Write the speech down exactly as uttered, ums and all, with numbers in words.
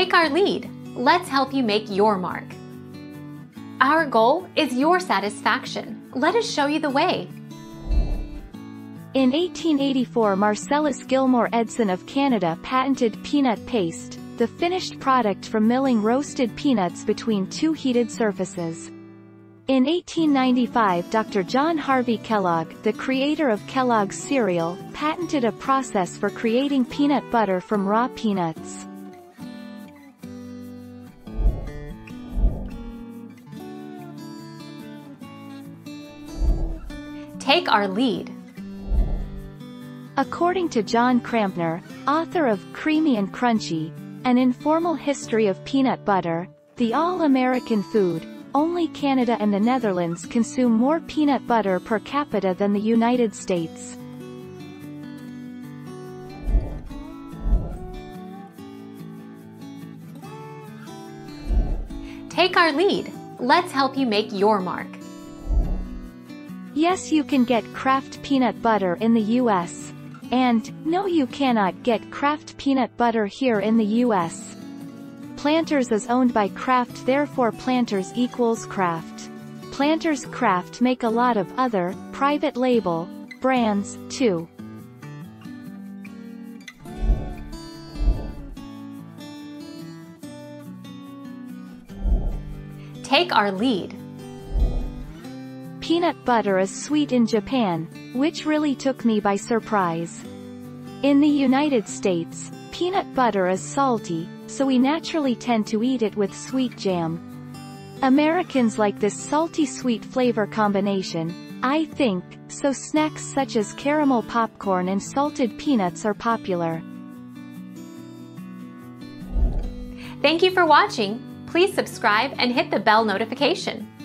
Take our lead. Let's help you make your mark. Our goal is your satisfaction. Let us show you the way. In eighteen eighty-four, Marcellus Gilmore Edson of Canada patented peanut paste, the finished product from milling roasted peanuts between two heated surfaces. In eighteen ninety-five, Doctor John Harvey Kellogg, the creator of Kellogg's cereal, patented a process for creating peanut butter from raw peanuts. Take our lead. According to John Krampner, author of Creamy and Crunchy, An Informal History of Peanut Butter, the all-American food, only Canada and the Netherlands consume more peanut butter per capita than the United States. Take our lead. Let's help you make your mark. Yes, you can get Kraft peanut butter in the U S. And, no, you cannot get Kraft peanut butter here in the U S. Planters is owned by Kraft, therefore Planters equals Kraft. Planters Kraft make a lot of other, private label, brands, too. Take our lead. Peanut butter is sweet in Japan, which really took me by surprise. In the United States, peanut butter is salty, so we naturally tend to eat it with sweet jam. Americans like this salty-sweet flavor combination, I think, so snacks such as caramel popcorn and salted peanuts are popular. Thank you for watching. Please subscribe and hit the bell notification.